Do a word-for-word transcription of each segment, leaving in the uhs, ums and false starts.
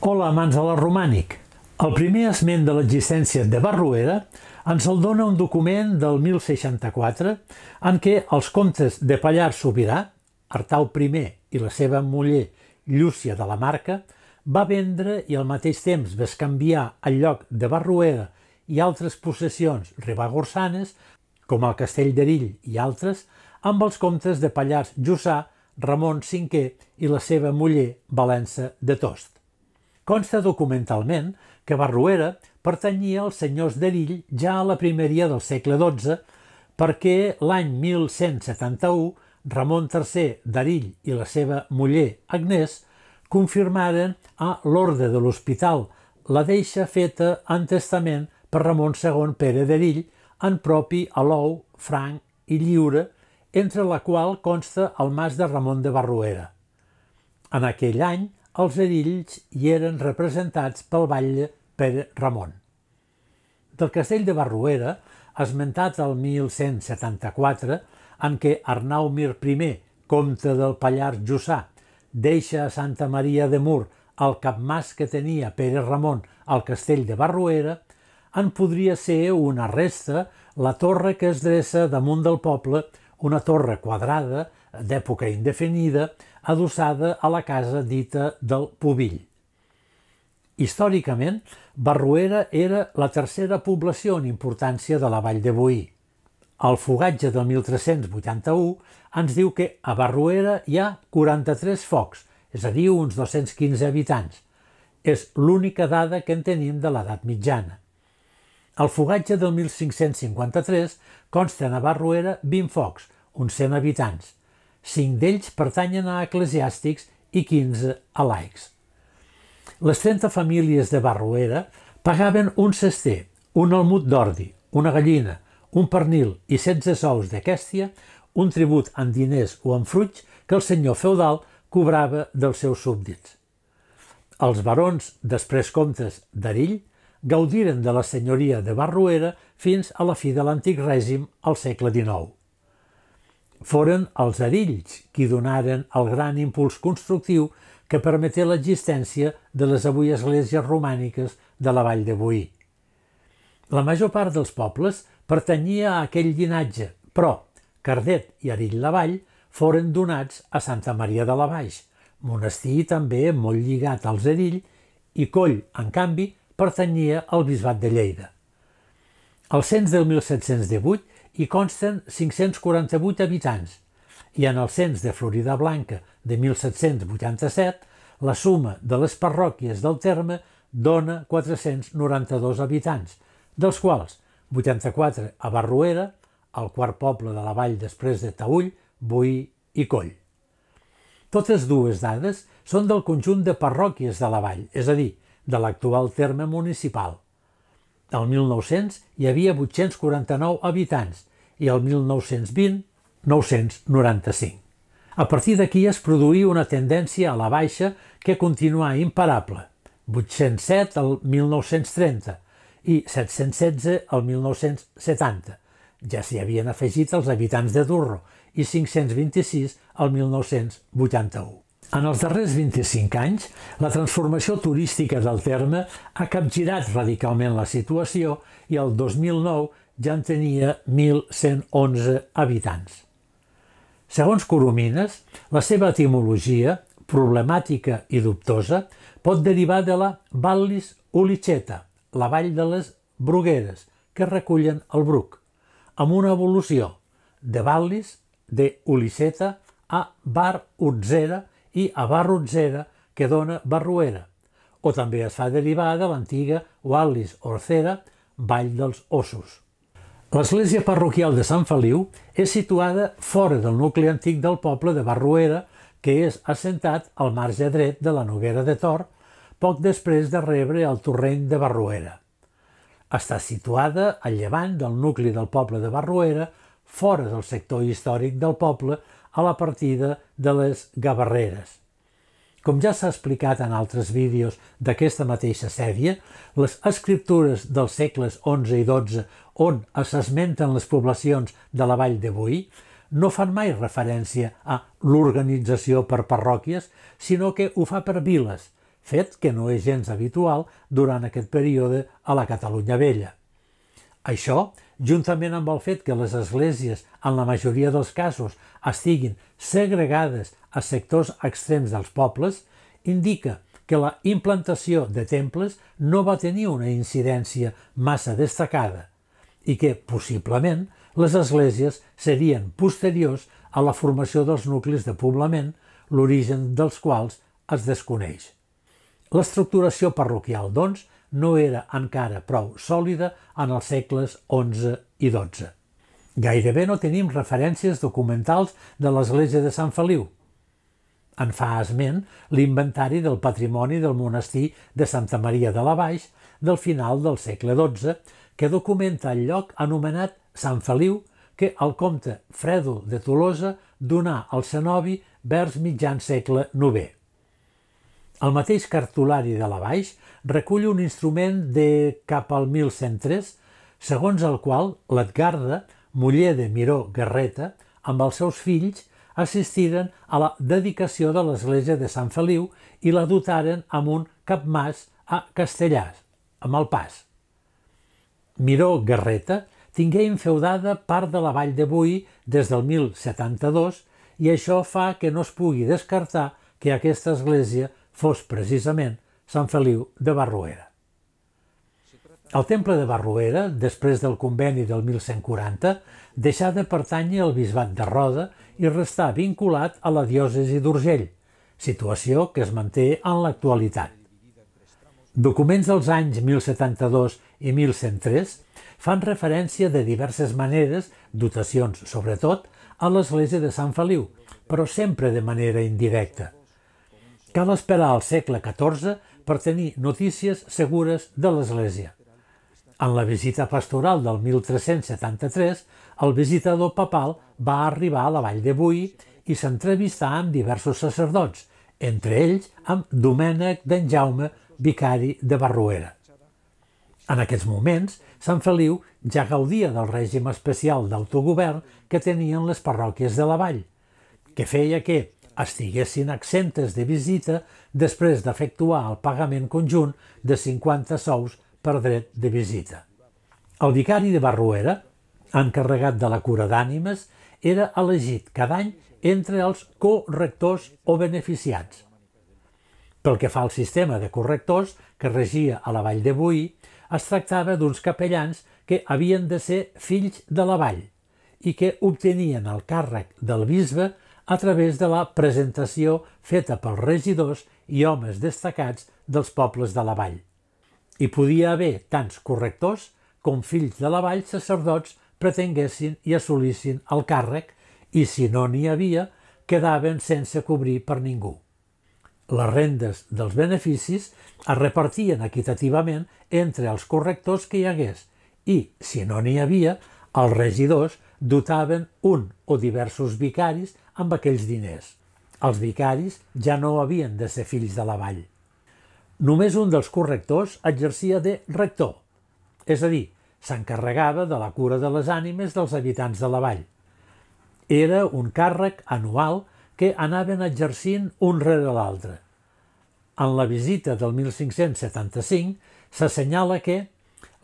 Hola, Manzala Romànic. El primer esment de l'existència de Barruera ens el dona un document del mil seixanta-quatre en què els comtes de Pallars Sobirà, Artal primer i la seva muller Llúcia de la Marca, va vendre i al mateix temps va canviar el lloc de Barruera i altres possessions ribagorçanes, com el castell d'Erill i altres, amb els comtes de Pallars Jussà, Ramon cinquè i la seva muller Valença de Tost. Consta documentalment que Barruera pertanyia als senyors d'Erill ja a la primeria del segle dotze perquè l'any mil cent setanta-u Ramon tercer d'Erill i la seva muller Agnès confirmaren a l'Orde de l'Hospital la deixa feta en testament per Ramon segon Pere d'Erill en propi a l'ou, franc i lliure, entre la qual consta el mas de Ramon de Barruera. En aquell any, els Erills hi eren representats pel batlle Pere Ramon. Del castell de Barruera, esmentat el mil cent setanta-quatre, en què Arnau Mir primer, comte del Pallars Jussà, deixa a Santa Maria de Mur el capmàs que tenia Pere Ramon al castell de Barruera, en podria ser una resta la torre que es dreça damunt del poble, una torre quadrada, d'època indefinida, adossada a la casa dita del Puvill. Històricament, Barruera era la tercera població en importància de la Vall de Boí. El fogatge del mil tres-cents vuitanta-u ens diu que a Barruera hi ha quaranta-tres focs, és a dir, uns dos-cents quinze habitants. És l'única dada que en tenim de l'edat mitjana. Al fogatge del mil cinc-cents cinquanta-tres consten a Barruera vint focs, uns cent habitants. cinc d'ells pertanyen a eclesiàstics i quinze a laics. Les trenta famílies de Barruera pagaven un cester, un almut d'ordi, una gallina, un pernil i setze sous de quèstia, un tribut en diners o en fruits que el senyor feudal cobrava dels seus súbdits. Els barons, després comtes d'Erill, gaudiren de la senyoria de Barruera fins a la fi de l'antic règim al segle dinou. Foren els Erills qui donaren el gran impuls constructiu que permeté l'existència de les avui esglésies romàniques de la Vall de Boí. La major part dels pobles pertanyia a aquell llinatge, però Cardet i Erill la Vall foren donats a Santa Maria de la Baix, monestir també molt lligat als Erill, i Coll, en canvi, pertanyia al Bisbat de Lleida. Al cens del mil set-cents divuit hi consten cinc-cents quaranta-vuit habitants i en el cens de Floridablanca de mil set-cents vuitanta-set la suma de les parròquies del terme dona quatre-cents noranta-dos habitants, dels quals vuitanta-quatre a Barruera, el quart poble de la vall després de Taüll, Boí i Coll. Totes dues dades són del conjunt de parròquies de la vall, és a dir, de l'actual terme municipal. Al mil nou-cents hi havia vuit-cents quaranta-nou habitants i al mil nou-cents vint, nou-cents noranta-cinc. A partir d'aquí es produïa una tendència a la baixa que continuà imparable, vuit-cents set al mil nou-cents trenta i set-cents setze al mil nou-cents setanta. Ja s'hi havien afegit els habitants de Durro i cinc-cents vint-i-sis al mil nou-cents vuitanta-u. En els darrers vint-i-cinc anys, la transformació turística del terme ha capgirat radicalment la situació i el dos mil nou ja en tenia mil cent onze habitants. Segons Coromines, la seva etimologia, problemàtica i dubtosa, pot derivar de la Vallis Uliceta, la vall de les brugueres, que recullen el bruc, amb una evolució de Vallis, de Uliceta, a Barruera, i a Vallis-Orcera, que dona Barruera, o també es fa derivar de l'antiga Vallis-Orcera, Vall dels Ossos. L'església parroquial de Sant Feliu és situada fora del nucli antic del poble de Barruera, que és assentat al marge dret de la Noguera de Tor, poc després de rebre el torrent de Barruera. Està situada al llevant del nucli del poble de Barruera, fora del sector històric del poble, a la partida de les Gavarreres. Com ja s'ha explicat en altres vídeos d'aquesta mateixa sèrie, les escriptures dels segles onze i dotze, on s'esmenten les poblacions de la Vall de Boí, no fan mai referència a l'organització per parròquies, sinó que ho fa per viles, fet que no és gens habitual durant aquest període a la Catalunya Vella. Això, juntament amb el fet que les esglésies, en la majoria dels casos, estiguin segregades a sectors extrems dels pobles, indica que la implantació de temples no va tenir una incidència massa destacada i que, possiblement, les esglésies serien posteriors a la formació dels nuclis de poblament, l'origen dels quals es desconeix. L'estructuració parroquial, doncs, no era encara prou sòlida en els segles onze i dotze. Gairebé no tenim referències documentals de l'església de Sant Feliu. En fa esment l'inventari del patrimoni del monestir de Santa Maria de la Baix del final del segle dotze, que documenta el lloc anomenat Sant Feliu que el comte Frèdol de Tolosa donà al cenobi vers mitjan segle novè. El mateix cartulari de la Baix recull un instrument de cap al mil cent tres, segons el qual l'Edgarda, muller de Miró-Garreta, amb els seus fills, assistiren a la dedicació de l'església de Sant Feliu i la dotaren amb un capmàs a Castellàs, amb el Pas. Miró-Garreta tingué infeudada part de la Vall de Boí des del mil setanta-dos i això fa que no es pugui descartar que aquesta església fos precisament Sant Feliu de Barruera. El temple de Barruera, després del conveni del mil cent quaranta, deixà de pertànyer al bisbat de Roda i restà vinculat a la diòcesi d'Urgell, situació que es manté en l'actualitat. Documents dels anys mil setanta-dos i mil cent tres fan referència de diverses maneres, dotacions sobretot, a l'església de Sant Feliu, però sempre de manera indirecta. Cal esperar al segle catorze per tenir notícies segures de l'església. En la visita pastoral del mil tres-cents setanta-tres, el visitador papal va arribar a la Vall de Boí i s'entrevistà amb diversos sacerdots, entre ells amb Domènec d'en Jaume, vicari de Barruera. En aquests moments, Sant Feliu ja gaudia del règim especial d'autogovern que tenien les parròquies de la Vall, que feia que estiguessin exemptes de visita després d'efectuar el pagament conjunt de cinquanta sous per dret de visita. El vicari de Barruera, encarregat de la cura d'ànimes, era elegit cada any entre els correctors o beneficiats. Pel que fa al sistema de correctors que regia a la Vall de Boí, es tractava d'uns capellans que havien de ser fills de la Vall i que obtenien el càrrec del bisbe a través de la presentació feta pels regidors i homes destacats dels pobles de la Vall. Hi podia haver tants correctors com fills de la Vall sacerdots pretenguessin i assolissin el càrrec i, si no n'hi havia, quedaven sense cobrir per ningú. Les rendes dels beneficis es repartien equitativament entre els correctors que hi hagués i, si no n'hi havia, els regidors dotaven un o diversos vicaris amb aquells diners. Els vicaris ja no havien de ser fills de la Vall. Només un dels correctors exercia de rector, és a dir, s'encarregava de la cura de les ànimes dels habitants de la Vall. Era un càrrec anual que anaven exercint un rere l'altre. En la visita del mil cinc-cents setanta-cinc s'assenyala que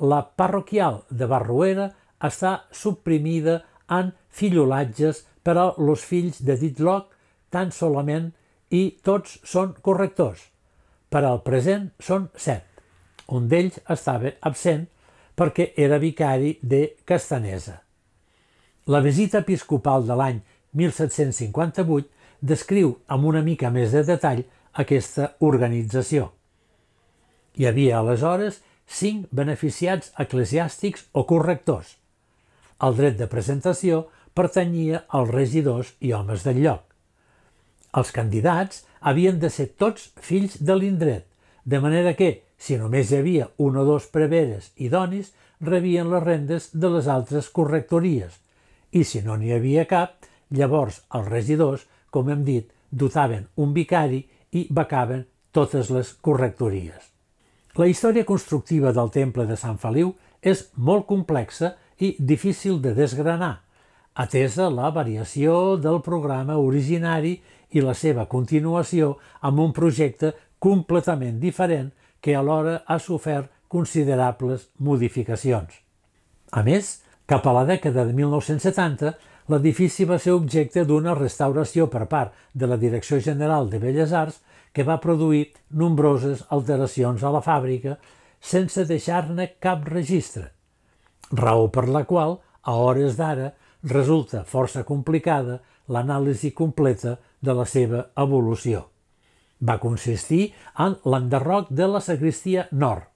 la parroquial de Barruera està suprimida en fillolatges per a los fills de dit lloc tan solament i tots són correctors. Per al present són set. Un d'ells estava absent perquè era vicari de Castanesa. La visita episcopal de l'any mil set-cents cinquanta-vuit descriu amb una mica més de detall aquesta organització. Hi havia aleshores cinc beneficiats eclesiàstics o correctors. El dret de presentació pertanyia als regidors i homes del lloc. Els candidats havien de ser tots fills de l'indret, de manera que, si només hi havia un o dos preveres idonis, rebien les rendes de les altres correctories i, si no n'hi havia cap, llavors els regidors, com hem dit, dotaven un vicari i becaven totes les correctories. La història constructiva del temple de Sant Feliu és molt complexa i difícil de desgranar, atesa la variació del programa originari i la seva continuació amb un projecte completament diferent que alhora ha sofert considerables modificacions. A més, cap a la dècada de mil nou-cents setanta, l'edifici va ser objecte d'una restauració per part de la Direcció General de Belles Arts que va produir nombroses alteracions a la fàbrica sense deixar-ne cap registre, raó per la qual, a hores d'ara, resulta força complicada l'anàlisi completa de la seva evolució. Va consistir en l'enderroc de la sagristia nord,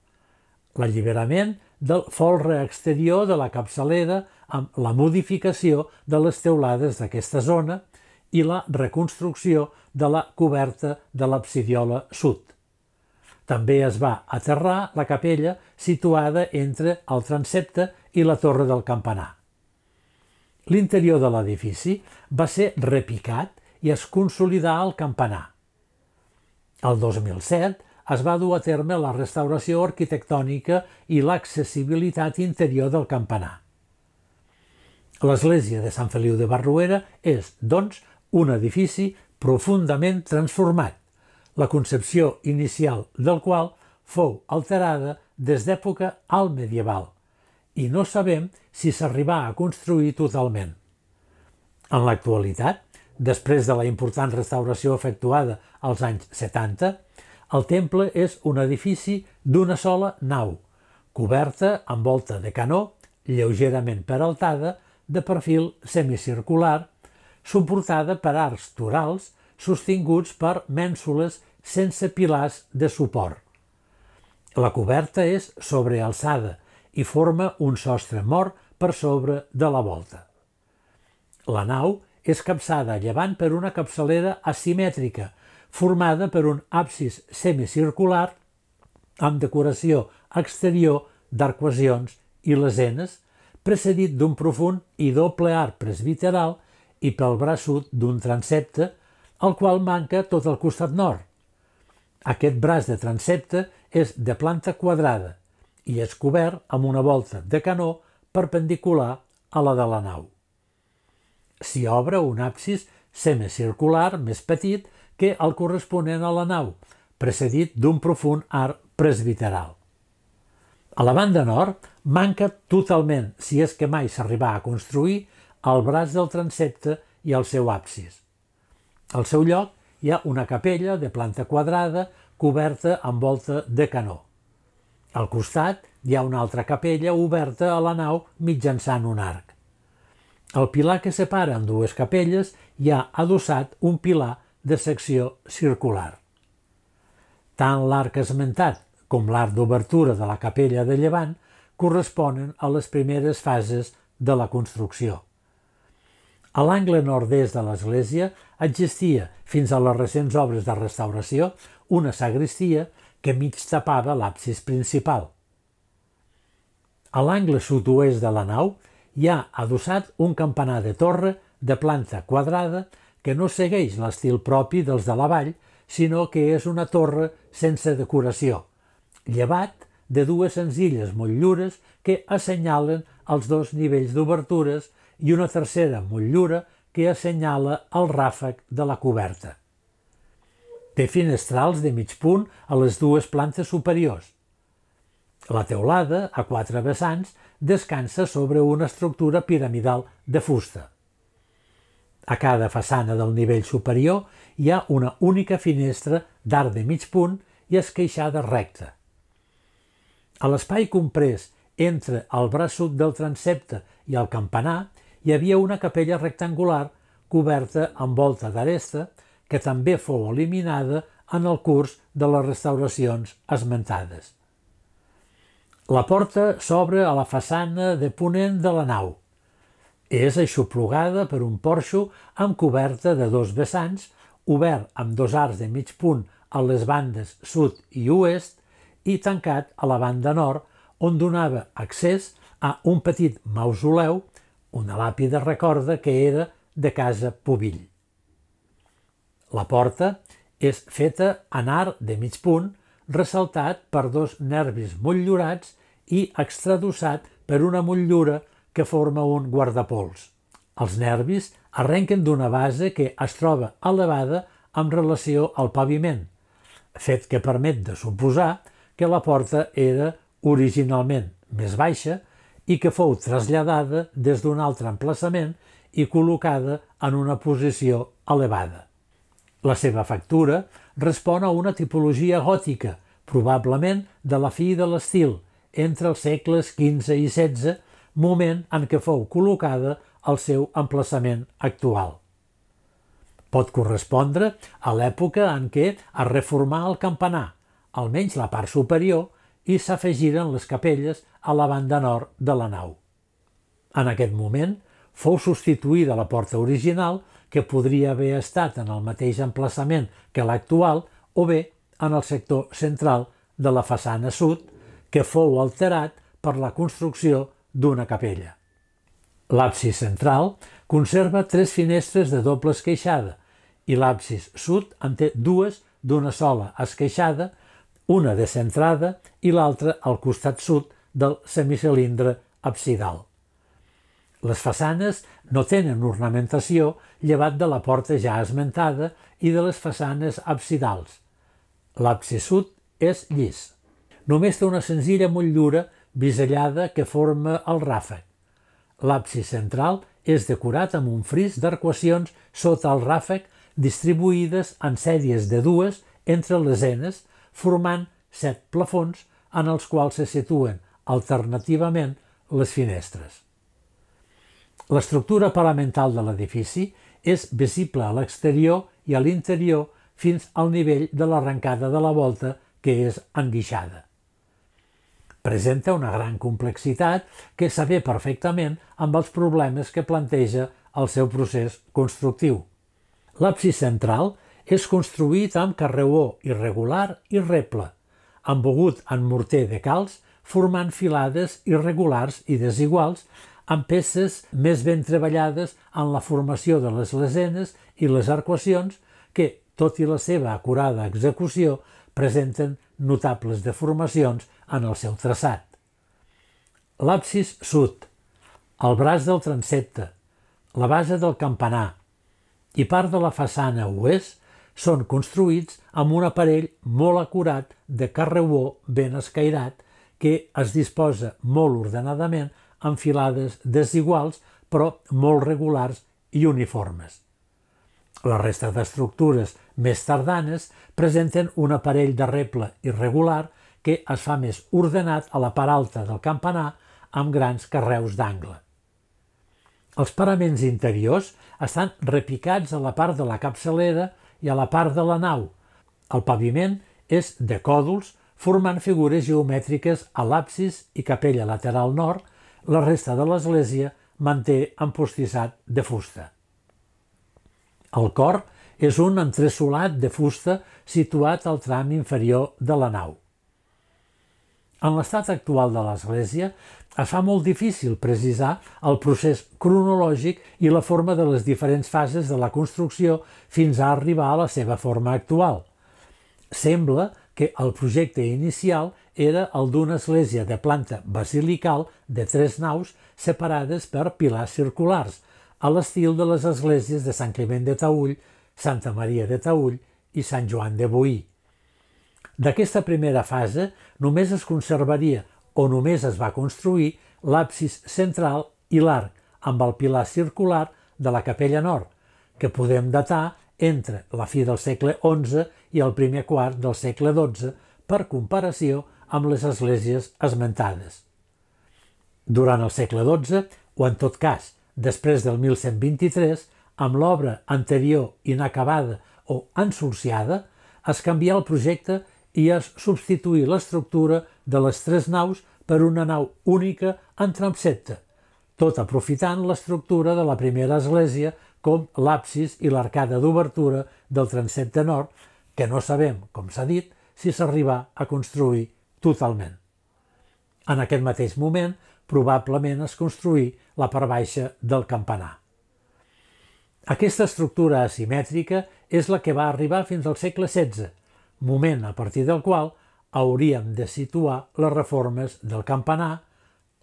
l'alliberament del folre exterior de la capçalera amb la modificació de les teulades d'aquesta zona i la reconstrucció de la coberta de l'absidiola sud. També es va aterrar la capella situada entre el transsepte i la torre del campanar. L'interior de l'edifici va ser repicat i es consolidà el campanar. El dos mil set es va dur a terme la restauració arquitectònica i l'accessibilitat interior del campanar. L'església de Sant Feliu de Barruera és, doncs, un edifici profundament transformat, la concepció inicial del qual fou alterada des d'època altmedieval, i no sabem si s'arribà a construir totalment. En l'actualitat, després de la important restauració efectuada als anys setanta, el temple és un edifici d'una sola nau, coberta amb volta de canó, lleugerament peraltada, de perfil semicircular, suportada per arcs torals sostinguts per mènsules sense pilars de suport. La coberta és sobrealçada i forma un sostre mort per sobre de la volta. La nau és capçada a llevant per una capçalera asimètrica, formada per un absis semicircular amb decoració exterior d'arquacions i lesenes, precedit d'un profund i doble arc presbiteral i pel braç sud d'un transsepte, el qual manca tot el costat nord. Aquest braç de transsepte és de planta quadrada i és cobert amb una volta de canó perpendicular a la de la nau. S'hi obre un absis semicircular més petit que el corresponent a la nau, precedit d'un profund arc presbiteral. A la banda nord manca totalment, si és que mai s'arribà a construir, el braç del transsepte i el seu absis. Al seu lloc hi ha una capella de planta quadrada coberta amb volta de canó. Al costat hi ha una altra capella oberta a la nau mitjançant un arc. Al pilar que separa en dues capelles hi ha adossat un pilar de secció circular. Tant l'arc esmentat com l'arc d'obertura de la capella de llevant corresponen a les primeres fases de la construcció. A l'angle nord-est de l'església existia, fins a les recents obres de restauració, una sagristia que mig tapava l'absis principal. A l'angle sud-oest de la nau hi ha adossat un campanar de torre de planta quadrada que no segueix l'estil propi dels de la vall, sinó que és una torre sense decoració, llevat de dues senzilles motllures que assenyalen els dos nivells d'obertures i una tercera motllura que assenyala el ràfec de la coberta. Té finestrals de mig punt a les dues plantes superiors. La teulada, a quatre vessants, descansa sobre una estructura piramidal de fusta. A cada façana del nivell superior hi ha una única finestra d'arc de mig punt i esqueixada recta. A l'espai comprès entre el braç sud del transsepte i el campanar hi havia una capella rectangular coberta amb volta d'aresta que també fou eliminada en el curs de les restauracions esmentades. La porta s'obre a la façana de ponent de la nau. És aixoplugada per un porxo amb coberta de dos vessants, obert amb dos arcs de mig punt a les bandes sud i oest, i tancat a la banda nord, on donava accés a un petit mausoleu, una làpida recorda que era de casa Puvill. La porta És feta en arc de mig punt, ressaltat per dos nervis motllurats i extradossat per una motllura que forma un guardapols. Els nervis arrenquen d'una base que es troba elevada en relació al paviment, fet que permet de suposar que la porta era originalment més baixa i que fou traslladada des d'un altre emplaçament i col·locada en una posició elevada. La seva factura respon a una tipologia gòtica, probablement de la fi de l'estil, entre els segles quinze i setze, moment en què fou col·locada al seu emplaçament actual. Pot correspondre a l'època en què es reformà el campanar, almenys la part superior, i s'afegiren les capelles a la banda nord de la nau. En aquest moment fou substituïda la porta original, que podria haver estat en el mateix emplaçament que l'actual o bé en el sector central de la façana sud, que fou alterat per la construcció d'una capella. L'absis central conserva tres finestres de doble esqueixada i l'absis sud en té dues d'una sola esqueixada, una descentrada i l'altra al costat sud del semicilindre absidal. Les façanes no tenen ornamentació, llevat de la porta ja esmentada i de les façanes absidals. L'absis sud és llis. Només té una senzilla motllura bisellada que forma el ràfec. L'absis central és decorat amb un fris d'arcuacions sota el ràfec distribuïdes en sèries de dues entre lesenes, formant set plafons en els quals se situen alternativament les finestres. L'estructura paramental de l'edifici és visible a l'exterior i a l'interior fins al nivell de l'arrencada de la volta, que és enguixada. Presenta una gran complexitat que s'avé perfectament amb els problemes que planteja el seu procés constructiu. L'absis central és construït amb carreó irregular i reble, embogut en morter de calç, formant filades irregulars i desiguals, amb peces més ben treballades en la formació de les lesenes i les arcuacions que, tot i la seva acurada execució, presenten notables deformacions en el seu traçat. L'absis sud, el braç del transsepte, la base del campanar i part de la façana oest són construïts amb un aparell molt acurat de carreó ben escairat que es disposa molt ordenadament en filades desiguals però molt regulars i uniformes. La resta d'estructures més tardanes presenten un aparell de reble irregular que es fa més ordenat a la part alta del campanar amb grans carreus d'angle. Els paraments interiors estan repicats a la part de la capçalera i a la part de la nau. El paviment és de còdols formant figures geomètriques a l'absis i capella lateral nord. La resta de l'església manté empostissat de fusta. El cor és un entressolat de fusta situat al tram inferior de la nau. En l'estat actual de l'església es fa molt difícil precisar el procés cronològic i la forma de les diferents fases de la construcció fins a arribar a la seva forma actual. Sembla que el projecte inicial era el d'una església de planta basilical de tres naus separades per pilars circulars, a l'estil de les esglésies de Sant Climent de Taüll, Santa Maria de Taüll i Sant Joan de Boí. D'aquesta primera fase només es conservaria o només es va construir l'absis central i l'arc amb el pilar circular de la capella nord, que podem datar entre la fi del segle onze i el primer quart del segle dotze, per comparació amb les esglésies esmentades. Durant el segle dotze, o en tot cas, després del mil cent vint-i-tres, amb l'obra anterior inacabada o ensorciada, es canvià el projecte i es substituí l'estructura de les tres naus per una nau única en transsepte, tot aprofitant l'estructura de la primera església com l'absis i l'arcada d'obertura del transsepte nord, que no sabem, com s'ha dit, si s'arribà a construir totalment. En aquest mateix moment, probablement es construí la part baixa del campanar. Aquesta estructura asimètrica és la que va arribar fins al segle setze, moment a partir del qual hauríem de situar les reformes del campanar,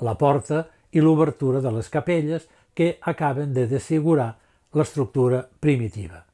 la porta i l'obertura de les capelles que acaben de desfigurar l'estructura primitiva.